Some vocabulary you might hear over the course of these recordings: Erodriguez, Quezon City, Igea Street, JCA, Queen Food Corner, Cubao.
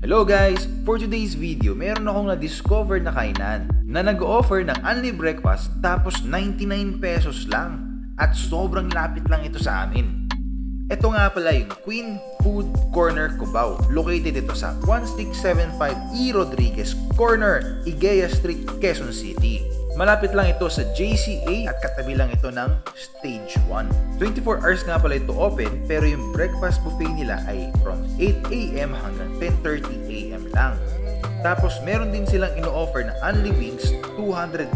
Hello guys! For today's video, meron akong na-discover na kainan na nag-offer ng only breakfast tapos 99 pesos lang at sobrang lapit lang ito sa amin. Ito nga pala yung Queen Food Corner Cubao. Located ito sa 1675 E. Rodriguez Corner, Igea Street, Quezon City. Malapit lang ito sa JCA at katabi lang ito ng Stage 1. 24 hours nga pala ito open, pero yung breakfast buffet nila ay from 8 AM hanggang 10:30 AM lang. Tapos meron din silang ino-offer na only wings, 299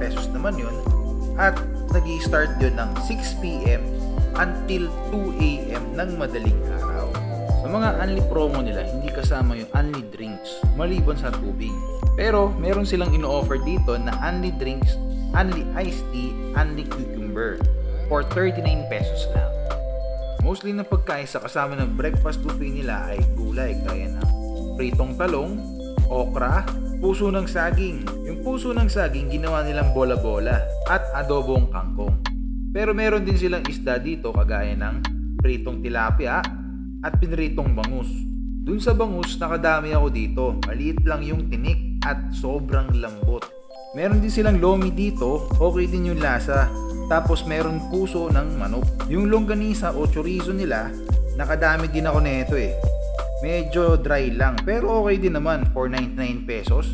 pesos naman yun. At nag-i-start yun ng 6 PM until 2 AM ng madaling araw. Sa mga only promo nila, hindi kasama yung only drinks, maliban sa tubig. Pero meron silang ino-offer dito na only drinks, only iced tea, only cucumber for 39 pesos lang. Mostly na pagkain sa kasama ng breakfast buffet nila ay gulay kaya ng pritong talong, okra, puso ng saging. Yung puso ng saging ginawa nilang bola-bola at adobong kangkong. Pero meron din silang isda dito kagaya ng pritong tilapia at pinritong bangus. Dun sa bangus, nakadami ako dito. Maliit lang yung tinik at sobrang lambot. Meron din silang lomi dito. Okay din yung lasa. Tapos meron puso ng manok. Yung longganisa o chorizo nila, nakadami din ako nito eh. Medyo dry lang pero okay din naman for 99 pesos.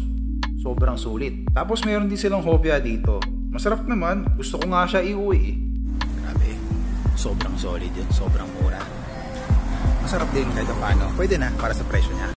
Sobrang sulit. Tapos meron din silang hopya dito. Masarap naman. Gusto ko nga siya iuwi eh. Grabe. Sobrang solid yun. Sobrang mura. Masarap din kahit paano. Pwede na para sa presyo niya.